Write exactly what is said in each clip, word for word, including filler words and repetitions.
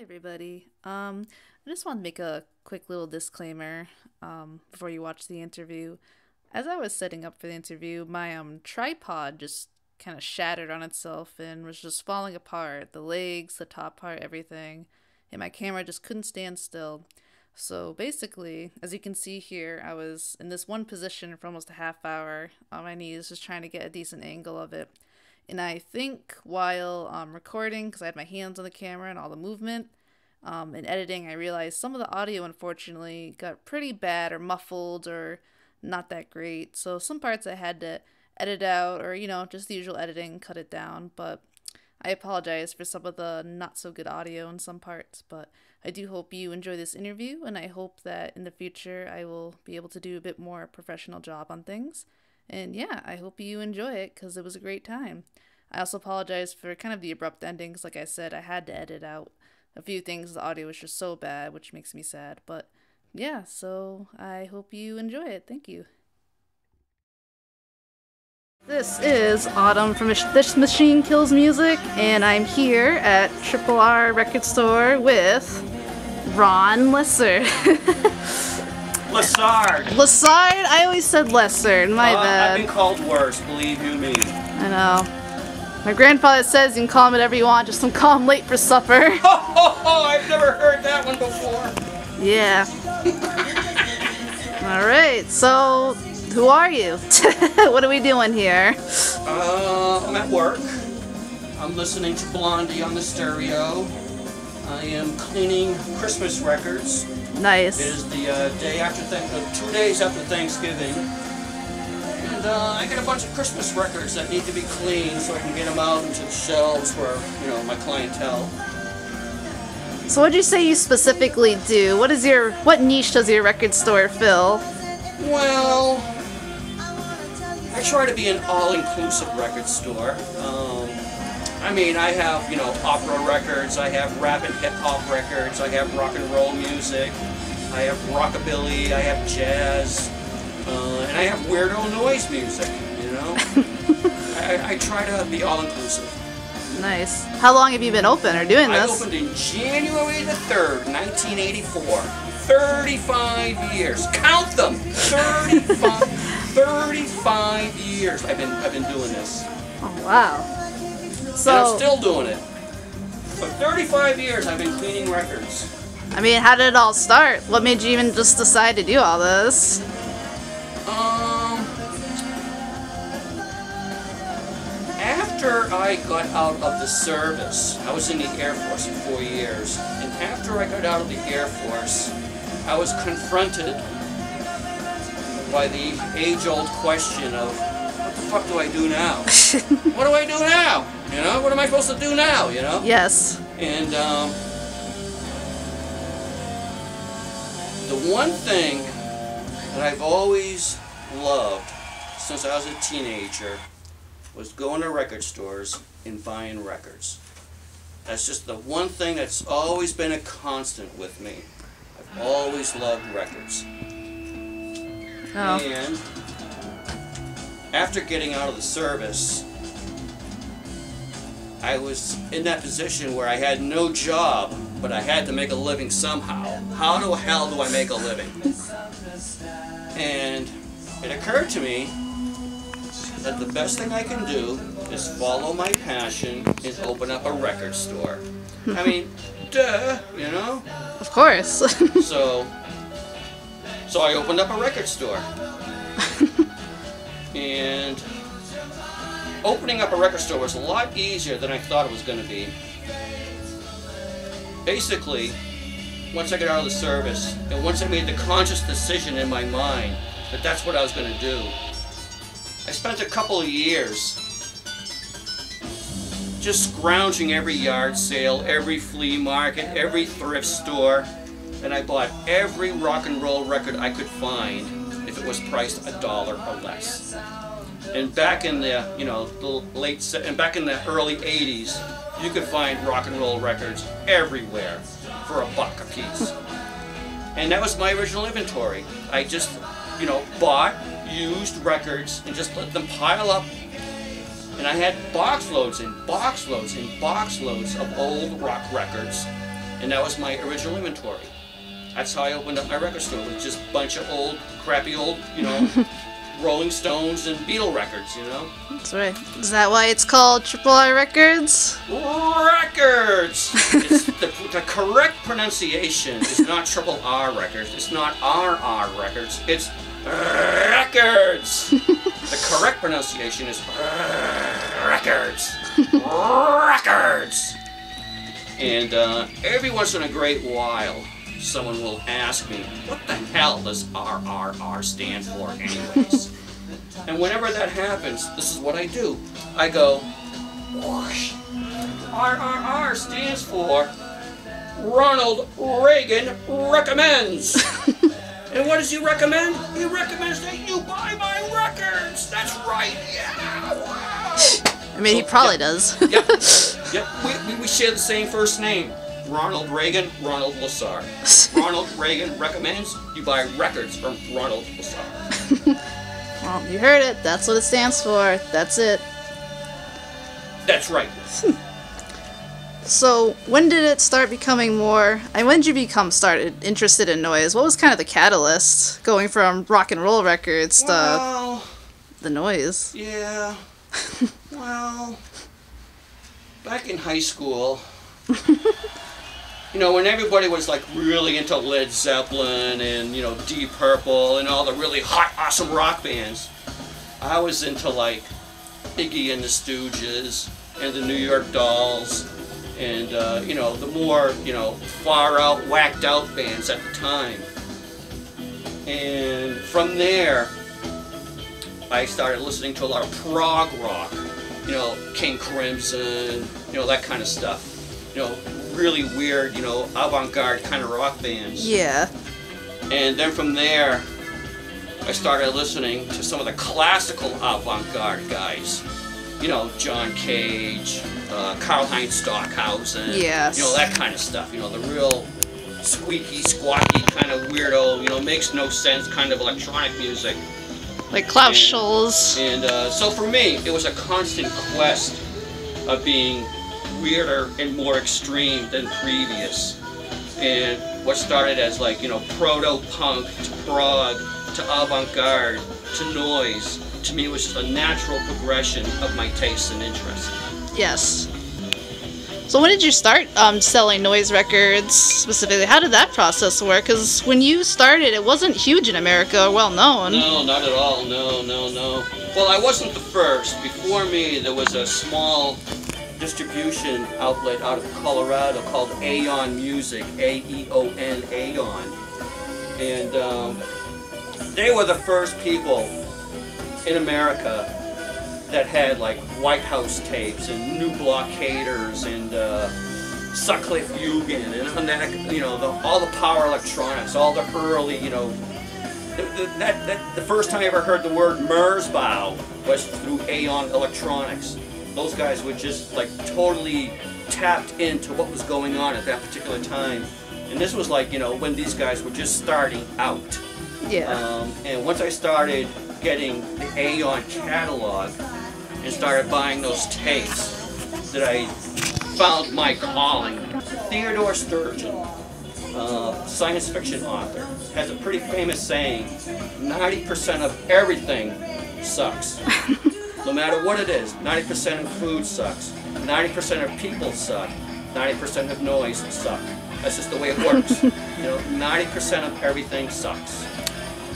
Hi everybody. Um, I just want to make a quick little disclaimer um, before you watch the interview. As I was setting up for the interview, my um, tripod just kind of shattered on itself and was just falling apart. The legs, the top part, everything. And my camera just couldn't stand still. So basically, as you can see here, I was in this one position for almost a half hour on my knees just trying to get a decent angle of it. And I think while um, recording, because I had my hands on the camera and all the movement, um, and editing, I realized some of the audio, unfortunately, got pretty bad or muffled or not that great. So some parts I had to edit out or, you know, just the usual editing, cut it down. But I apologize for some of the not so good audio in some parts. But I do hope you enjoy this interview, and I hope that in the future I will be able to do a bit more professional job on things. And yeah, I hope you enjoy it because it was a great time. I also apologize for kind of the abrupt endings. Like I said, I had to edit out a few things. The audio was just so bad, which makes me sad. But yeah, so I hope you enjoy it. Thank you. This is Autumn from This Machine Kills Music, and I'm here at R R R Record Store with Ron Lessard. Lessard. Lessard? I always said Lessard. My uh, bad. I've been called worse, believe you me. I know. My grandfather says you can call him whatever you want, just don't call him late for supper. Oh, oh, oh, I've never heard that one before. Yeah. Alright, so who are you? What are we doing here? Uh, I'm at work. I'm listening to Blondie on the stereo. I am cleaning Christmas records. Nice. It is the uh, day after, th uh, two days after Thanksgiving, and uh, I get a bunch of Christmas records that need to be cleaned so I can get them out into the shelves for, you know, my clientele. So what do you say you specifically do? What is your, what niche does your record store fill? Well, I try to be an all-inclusive record store. Um, I mean, I have, you know, opera records, I have rap and hip-hop records, I have rock and roll music, I have rockabilly, I have jazz, uh, and I have weirdo noise music, you know? I, I try to be all-inclusive. Nice. How long have you been open or doing this? I opened in January the third, nineteen eighty-four. thirty-five years. Count them! thirty-five, thirty-five years I've been, I've been doing this. Oh, wow. So, and I'm still doing it. For thirty-five years I've been cleaning records. I mean, how did it all start? What made you even just decide to do all this? Um, after I got out of the service, I was in the Air Force for four years, and after I got out of the Air Force, I was confronted by the age-old question of, what the fuck do I do now? What do I do now? You know, what am I supposed to do now, you know? Yes. And um, the one thing that I've always loved since I was a teenager was going to record stores and buying records. That's just the one thing that's always been a constant with me. I've always loved records. Oh. And after getting out of the service, I was in that position where I had no job, but I had to make a living somehow. How the hell do I make a living? And it occurred to me that the best thing I can do is follow my passion and open up a record store. I mean, duh, you know? Of course. so, so I opened up a record store. And opening up a record store was a lot easier than I thought it was going to be. Basically, once I got out of the service, and once I made the conscious decision in my mind that that's what I was going to do, I spent a couple of years just scrounging every yard sale, every flea market, every thrift store, and I bought every rock and roll record I could find if it was priced a dollar or less. And back in the you know the late and back in the early eighties, you could find rock and roll records everywhere for a buck a piece. And that was my original inventory. I just you know bought used records and just let them pile up. And I had box loads and box loads and box loads of old rock records And that was my original inventory. That's how I opened up my record store, with just a bunch of old, crappy old, you know, Rolling Stones and Beatle records, you know? That's right. Is that why it's called Triple R Records? Records! It's the, the correct pronunciation is not Triple R Records. It's not R R Records. It's Records! The correct pronunciation is Records. Records! And uh, every once in a great while, someone will ask me, what the hell does R R R stand for anyways? And whenever that happens, this is what I do. I go, whoosh. R R R stands for Ronald Reagan Recommends. And what does he recommend? He recommends that you buy my records. That's right. Yeah. Wow. I mean, he probably yep. does. yep. Yep. We, we, we share the same first name. Ronald Reagan, Ronald Lessard. Ronald Reagan recommends you buy records from Ronald Lessard. Well, you heard it. That's what it stands for. That's it. That's right. So, when did it start becoming more... And when did you become started interested in noise? What was kind of the catalyst going from rock and roll records to well, the noise? Yeah. Well, back in high school... You know, when everybody was like really into Led Zeppelin and, you know, Deep Purple and all the really hot, awesome rock bands, I was into like Iggy and the Stooges and the New York Dolls and, uh, you know, the more, you know, far out, whacked out bands at the time. And from there, I started listening to a lot of prog rock, you know, King Crimson, you know, that kind of stuff. You know, really weird, you know, avant-garde kind of rock bands. Yeah. And then from there, I started listening to some of the classical avant-garde guys. You know, John Cage, uh, Karlheinz Stockhausen. Yes. You know, that kind of stuff. You know, the real squeaky, squawky kind of weirdo, you know, makes no sense kind of electronic music. Like Klaus Schulze. And, and uh, so for me, it was a constant quest of being weirder and more extreme than previous. And what started as like, you know, proto-punk to prog to avant-garde to noise, to me was just a natural progression of my tastes and interests. Yes. So when did you start um, selling noise records specifically? How did that process work? Because when you started, it wasn't huge in America or well known. No, not at all. No, no, no. Well, I wasn't the first. Before me, there was a small distribution outlet out of Colorado called Aeon Music, A E O N, Aeon. And um, they were the first people in America that had like White House tapes and New Blockaders and uh, Sutcliffe Jugend and that, you know, the, all the power electronics, all the early, you know, the, the, that, that, the first time I ever heard the word Merzbow was through Aeon Electronics. Those guys were just like totally tapped into what was going on at that particular time. And this was like, you know, when these guys were just starting out. Yeah. Um, and once I started getting the Aeon catalog and started buying those tapes, that I found my calling. Theodore Sturgeon, uh, science fiction author, has a pretty famous saying, ninety percent of everything sucks. No matter what it is, ninety percent of food sucks, ninety percent of people suck, ninety percent of noise suck. That's just the way it works. You know, ninety percent of everything sucks.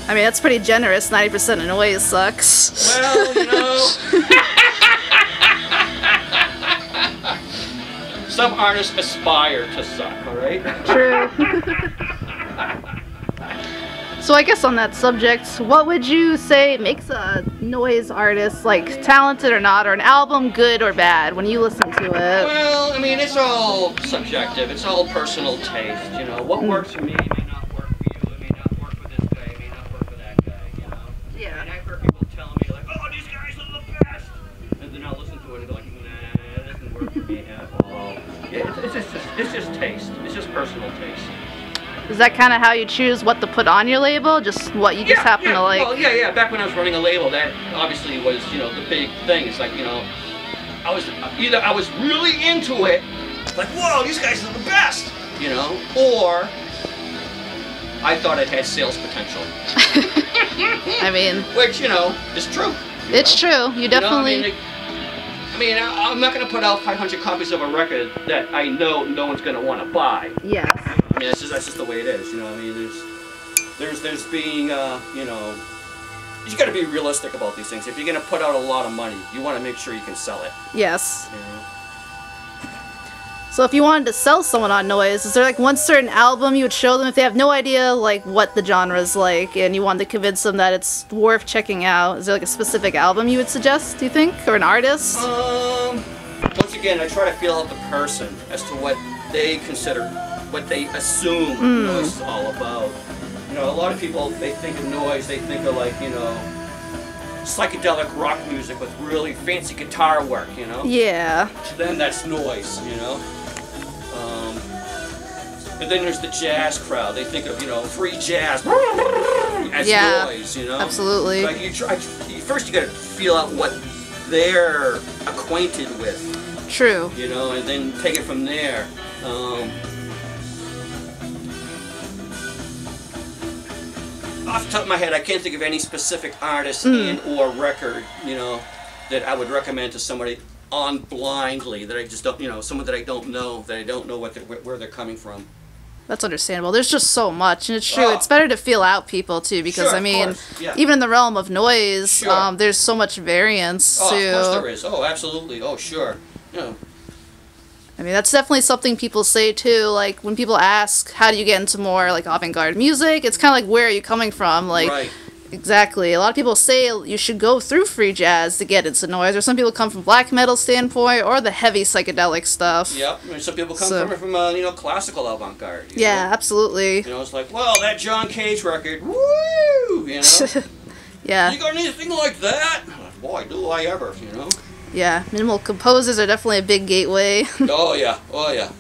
I mean, that's pretty generous, ninety percent of noise sucks. Well, you know... Some artists aspire to suck, alright? True. So I guess on that subject, what would you say makes a noise artist, like, talented or not, or an album good or bad when you listen to it? Well, I mean, it's all subjective. It's all personal taste, you know. What works for me may not work for you. It may not work for this guy. It may not work for that guy, you know. Yeah. And I've heard people tell me, like, oh, these guys are the best. And then I'll listen to it and be like, nah, it doesn't work for me at all. Yeah, it's, it's, just, it's just taste. It's just personal taste. Is that kind of how you choose what to put on your label? Just what you just yeah, happen yeah. to like? Well, yeah, yeah. Back when I was running a label, that obviously was, you know, the big thing. It's like, you know, I was either I was really into it, like, whoa, these guys are the best, you know, or I thought it had sales potential. I mean, which, you know, is true. It's know? true. You definitely. You know, I mean, it, I mean, I, I'm not going to put out five hundred copies of a record that I know no one's going to want to buy. Yes. I mean, that's just, that's just the way it is, you know. I mean, there's, there's, there's being, uh, you know, you got to be realistic about these things. If you're going to put out a lot of money, you want to make sure you can sell it. Yes. You know? So if you wanted to sell someone on noise, is there like one certain album you would show them if they have no idea like what the genre is like, and you wanted to convince them that it's worth checking out? Is there like a specific album you would suggest, do you think, or an artist? Um, once again, I try to feel out the person as to what they consider, what they assume mm. noise is all about. You know, a lot of people, they think of noise, they think of like, you know, psychedelic rock music with really fancy guitar work, you know? Yeah. To them, that's noise, you know? Um, and then there's the jazz crowd. They think of, you know, free jazz as yeah, noise, you know? Absolutely. Like you try, first, you gotta feel out what they're acquainted with. True. You know, and then take it from there. Um, off the top of my head, I can't think of any specific artist mm. and or record, you know, that I would recommend to somebody on blindly, that I just don't, you know, someone that I don't know, that I don't know what they're, where they're coming from. That's understandable. There's just so much, and it's true. Oh. It's better to feel out people, too, because, sure, I mean, yeah. even in the realm of noise, sure. um, there's so much variance, oh, too. Of course there is. Oh, absolutely. Oh, sure. Yeah. I mean, that's definitely something people say, too, like, when people ask, how do you get into more, like, avant-garde music? It's kind of like, where are you coming from? Like, right. Exactly. A lot of people say you should go through free jazz to get into noise, or some people come from black metal standpoint, or the heavy psychedelic stuff. Yep, I mean, some people come so. from, from uh, you know, classical avant-garde. Yeah, know? absolutely. You know, it's like, well, that John Cage record, woo! You know? Yeah. You got anything like that? Boy, do I ever, you know? Yeah, minimal composers are definitely a big gateway. Oh, yeah. Oh, yeah.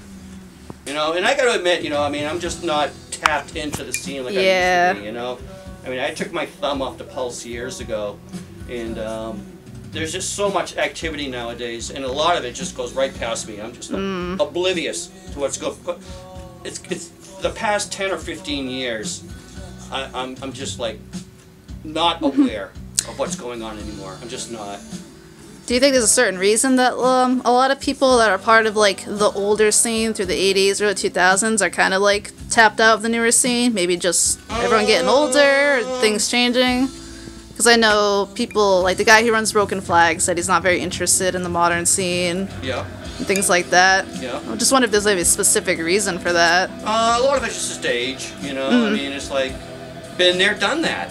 You know, and I gotta admit, you know, I mean, I'm just not tapped into the scene like yeah. I used to be, you know? I mean, I took my thumb off the pulse years ago, and um, there's just so much activity nowadays, and a lot of it just goes right past me. I'm just mm. oblivious to what's going on. It's, it's the past ten or fifteen years, I, I'm, I'm just, like, not aware of what's going on anymore. I'm just not. Do you think there's a certain reason that um, a lot of people that are part of, like, the older scene through the eighties or the two thousands are kind of, like, tapped out of the newer scene? Maybe just everyone getting older, or things changing? Because I know people, like, the guy who runs Broken Flag said he's not very interested in the modern scene. Yeah. And things like that. Yeah. I just wonder if there's, like, a specific reason for that. Uh, a lot of it's just age, you know? Mm. I mean, it's like, been there, done that.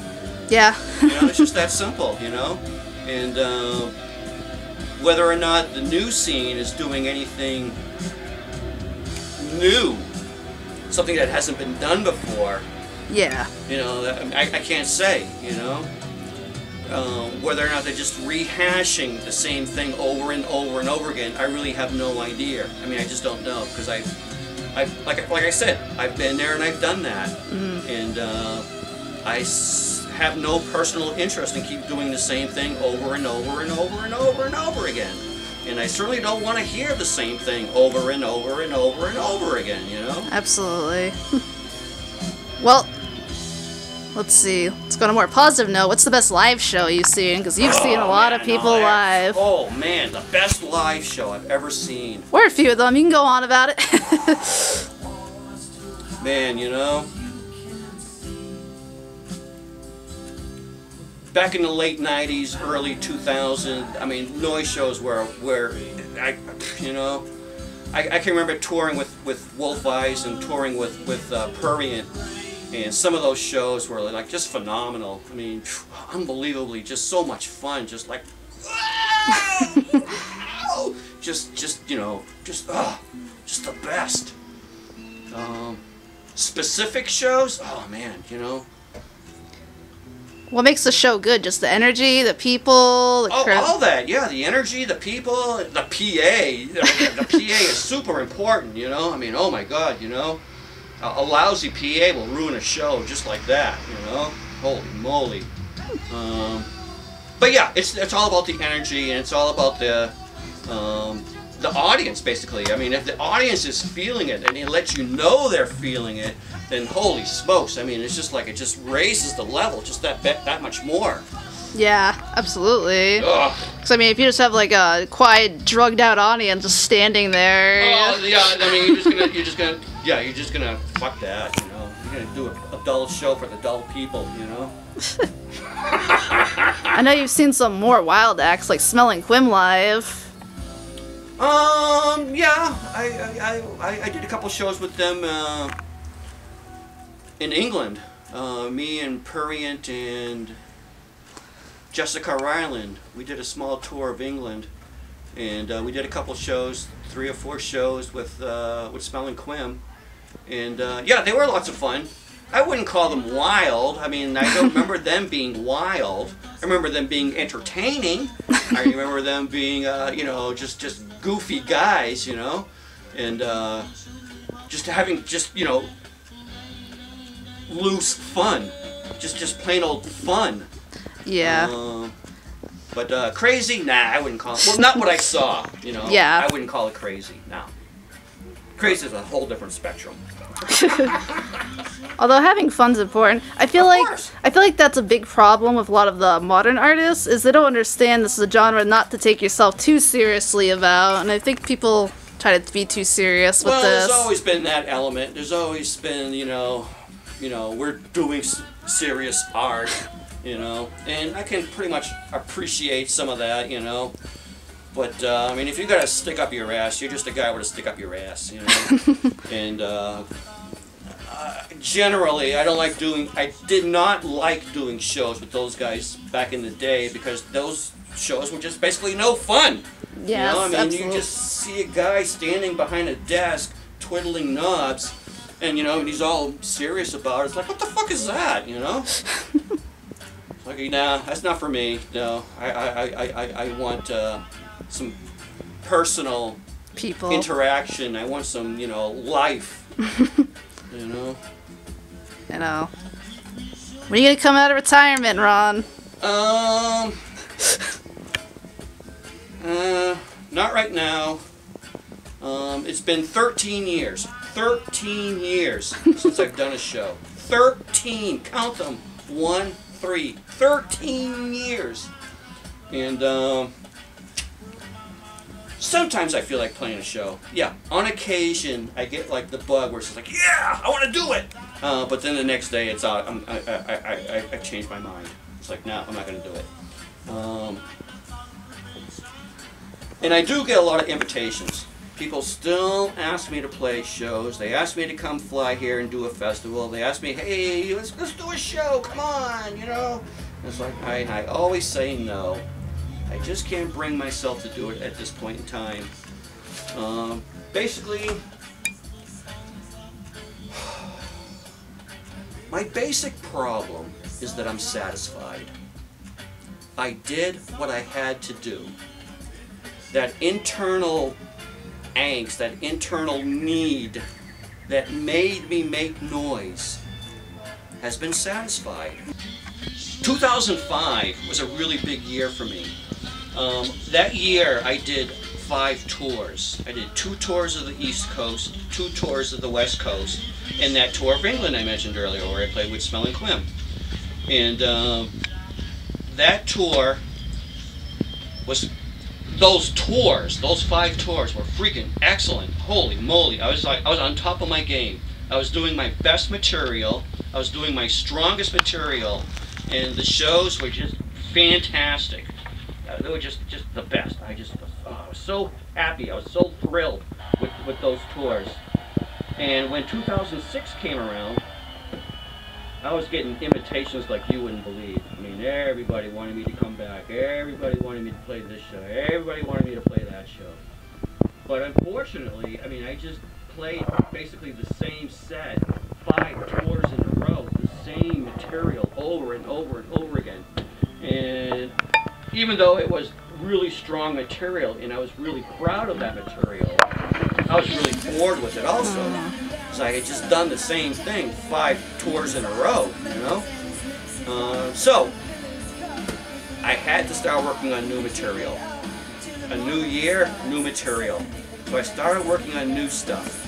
Yeah. You know, it's just that simple, you know? And, um... Uh, whether or not the new scene is doing anything new, something that hasn't been done before. Yeah. You know, I, I can't say, you know. Um, whether or not they're just rehashing the same thing over and over and over again, I really have no idea. I mean, I just don't know, because I, I, like, like I said, I've been there and I've done that. Mm-hmm. And uh, I s have no personal interest in keep doing the same thing over and over and over and over and over again. And I certainly don't want to hear the same thing over and over and over and over again, you know? Absolutely. Well, let's see. Let's go on a more positive note. What's the best live show you've seen? Because you've oh, seen a lot man, of people no, live. Oh, man, the best live show I've ever seen. Or a few of them. You can go on about it. Man, you know... Back in the late nineties, early two thousands, I mean, noise shows were, were I, you know, I, I can remember touring with, with Wolf Eyes and touring with, with uh, Purient, and some of those shows were, like, just phenomenal. I mean, phew, unbelievably, just so much fun, just like, wow! just, just, you know, just, uh, just the best. Um, specific shows? Oh, man, you know. What makes the show good? Just the energy, the people, the oh, crowd? All that, yeah. The energy, the people, the P A. The P A is super important, you know? I mean, oh my God, you know? A, a lousy P A will ruin a show just like that, you know? Holy moly. Um, but yeah, it's it's all about the energy, and it's all about the um, the audience, basically. I mean, if the audience is feeling it and it lets you know they're feeling it, then holy smokes. I mean, it's just like it just raises the level just that that much more. Yeah, absolutely. Because, I mean, if you just have, like, a quiet, drugged-out audience just standing there... Oh, yeah, I mean, you're just gonna, you're just gonna, yeah, you're just gonna, fuck that, you know? You're gonna do a, a dull show for the dull people, you know? I know you've seen some more wild acts, like Smelling Quim live. Um, yeah, I, I, I, I did a couple shows with them, uh, in England. Uh, me and Purient and... Jessica Ryland. We did a small tour of England, and uh, we did a couple shows, three or four shows with uh, with Smelling Quim, and uh, yeah, they were lots of fun. I wouldn't call them wild. I mean, I don't remember them being wild. I remember them being entertaining. I remember them being, uh, you know, just just goofy guys, you know, and uh, just having just you know loose fun, just just plain old fun. Yeah. Uh, but uh, crazy? Nah, I wouldn't call it. Well, not what I saw, you know. Yeah. I wouldn't call it crazy, no. Crazy is a whole different spectrum. Although having fun's important. I feel like I feel like that's a big problem with a lot of the modern artists, is they don't understand this is a genre not to take yourself too seriously about, and I think people try to be too serious with well, this. Well, there's always been that element. There's always been, you know, you know, we're doing s serious art. You know, and I can pretty much appreciate some of that, you know. But, uh, I mean, if you got to stick up your ass, you're just a guy with a stick up your ass, you know. and, uh, uh, generally, I don't like doing, I did not like doing shows with those guys back in the day, because those shows were just basically no fun. Yes, you know, I mean, absolutely. You just see a guy standing behind a desk, twiddling knobs, and, you know, and he's all serious about it. It's like, what the fuck is that, you know? Okay, nah, that's not for me. No, I, I, I, I want uh, some personal people interaction. I want some, you know, life. you know. You know. When are you gonna come out of retirement, Ron? Um. uh, not right now. Um, it's been thirteen years. thirteen years since I've done a show. Thirteen. Count them. One. Three, thirteen years, and um, sometimes I feel like playing a show. Yeah, on occasion I get like the bug where it's like, yeah, I want to do it. Uh, but then the next day it's out. I'm, I, I, I, I changed my mind. It's like, no, I'm not going to do it. Um, and I do get a lot of invitations. People still ask me to play shows. They ask me to come fly here and do a festival. They ask me, hey, let's, let's do a show, come on, you know? And it's like, I, I always say no. I just can't bring myself to do it at this point in time. Um, basically, my basic problem is that I'm satisfied. I did what I had to do. That internal angst, that internal need that made me make noise has been satisfied. two thousand five was a really big year for me. Um, that year I did five tours. I did two tours of the East Coast, two tours of the West Coast, and that tour of England I mentioned earlier where I played with Smelling Quim. And um, that tour was Those tours, those five tours were freaking excellent. Holy moly, I was like, I was on top of my game. I was doing my best material, I was doing my strongest material, and the shows were just fantastic. Uh, they were just, just the best. I just was, oh, I was so happy, I was so thrilled with, with those tours. And when two thousand six came around, I was getting invitations like you wouldn't believe. I mean, everybody wanted me to come back. Everybody wanted me to play this show. Everybody wanted me to play that show. But unfortunately, I mean, I just played basically the same set, five tours in a row, the same material over and over and over again. And even though it was really strong material and I was really proud of that material, I was really bored with it also. I had just done the same thing five tours in a row, you know? Uh, so, I had to start working on new material. a new year, new material. So I started working on new stuff.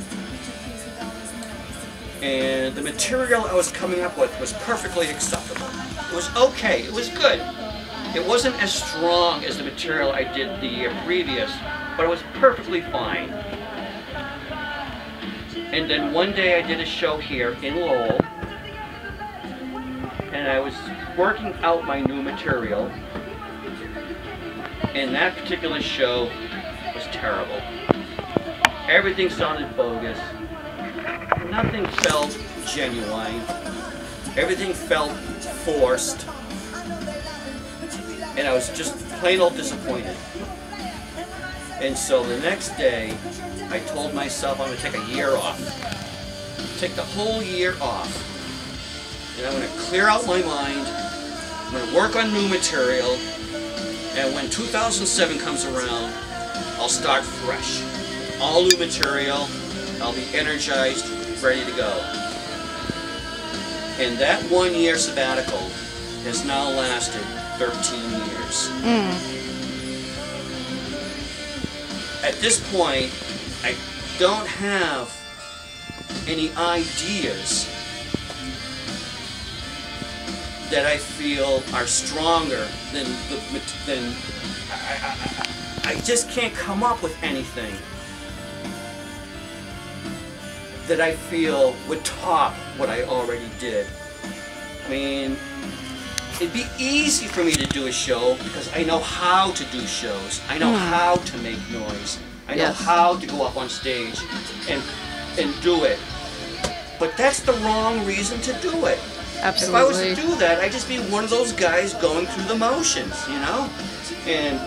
And the material I was coming up with was perfectly acceptable. It was okay, it was good. It wasn't as strong as the material I did the year previous, but it was perfectly fine. And then one day I did a show here in Lowell, and I was working out my new material, and that particular show was terrible. Everything sounded bogus. Nothing felt genuine. Everything felt forced. And I was just plain old disappointed. And so the next day, I told myself I'm going to take a year off. Take the whole year off. And I'm going to clear out my mind. I'm going to work on new material. And when two thousand seven comes around, I'll start fresh. All new material. I'll be energized, ready to go. And that one year sabbatical has now lasted thirteen years. Mm. At this point, I don't have any ideas that I feel are stronger than the, than I, I, I just can't come up with anything that I feel would top what I already did. I mean, it'd be easy for me to do a show because I know how to do shows. I know mm. how to make noise. I yes. know how to go up on stage and and do it. But that's the wrong reason to do it. Absolutely. If I was to do that, I'd just be one of those guys going through the motions, you know? And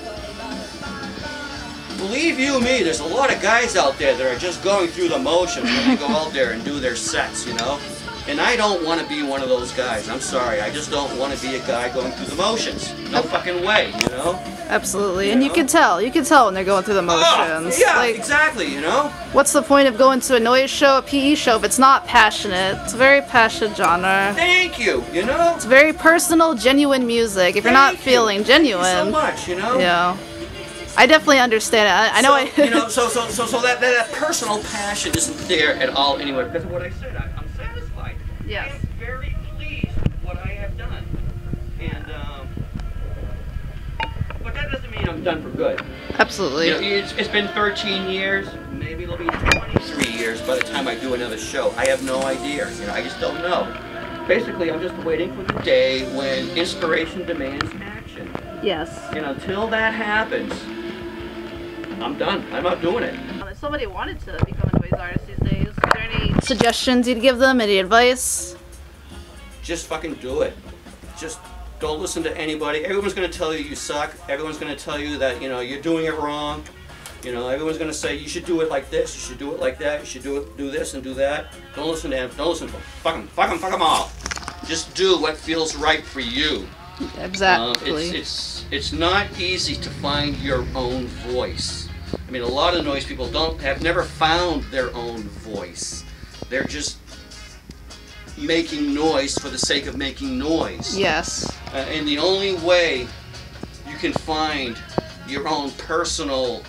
believe you me, there's a lot of guys out there that are just going through the motions when they go out there and do their sets, you know? And I don't want to be one of those guys. I'm sorry. I just don't want to be a guy going through the motions. No fucking way, you know? Absolutely. You and know? you can tell. You can tell when they're going through the motions. Oh, yeah, like, exactly, you know? What's the point of going to a noise show, a P E show, if it's not passionate? It's a very passionate genre. Thank you, you know? It's very personal, genuine music. If Thank you're not you. feeling genuine. Thank you so much, you know? Yeah. I definitely understand it. I, I know so, I... you know, so, so, so, so that, that, that personal passion isn't there at all anyway. Because of what I said, I, I'm satisfied. Yes. I am very pleased with what I have done. And, um... but that doesn't mean I'm done for good. Absolutely. You know, it's, it's been thirteen years. Maybe it'll be twenty-three years by the time I do another show. I have no idea. You know, I just don't know. Basically, I'm just waiting for the day when inspiration demands action. Yes. And until that happens, I'm done. I'm not doing it. If somebody wanted to become a noise artist these days, are there any suggestions you'd give them? Any advice? Just fucking do it. Just don't listen to anybody. Everyone's going to tell you you suck. Everyone's going to tell you that, you know, you're doing it wrong. You know, everyone's going to say you should do it like this, you should do it like that, you should do it, do this and do that. Don't listen to them. Don't listen to them. Fuck them. Fuck them. Fuck them all. Just do what feels right for you. Exactly. Um, it's, it's, it's not easy to find your own voice. I mean, a lot of noise people don't have never found their own voice. They're just making noise for the sake of making noise. Yes. Uh, and the only way you can find your own personal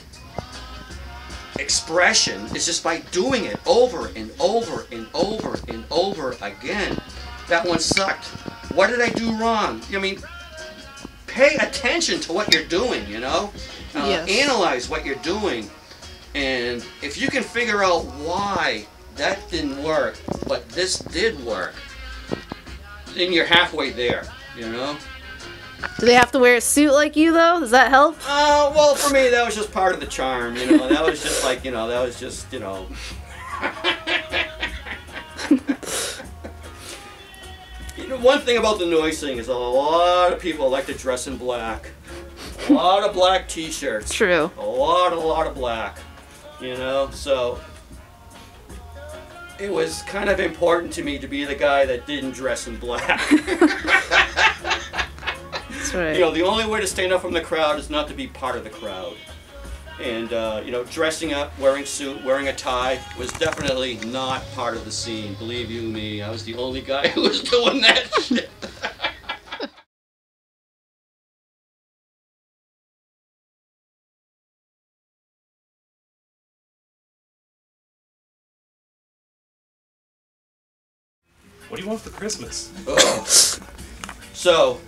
expression is just by doing it over and over and over and over again. That one sucked. What did I do wrong? I mean, pay attention to what you're doing, you know? Uh, yes. Analyze what you're doing. And if you can figure out why that didn't work, but this did work, then you're halfway there, you know? Do they have to wear a suit like you, though? Does that help? Oh, uh, well, for me, that was just part of the charm, you know? That was just like, you know, that was just, you know... One thing about the noise thing is a lot of people like to dress in black. A lot of black t-shirts. True. A lot, a lot of black. You know, so it was kind of important to me to be the guy that didn't dress in black. That's right. You know, the only way to stand out from the crowd is not to be part of the crowd. And, uh, you know, dressing up, wearing suit, wearing a tie was definitely not part of the scene. Believe you me, I was the only guy who was doing that shit. What do you want for Christmas? So,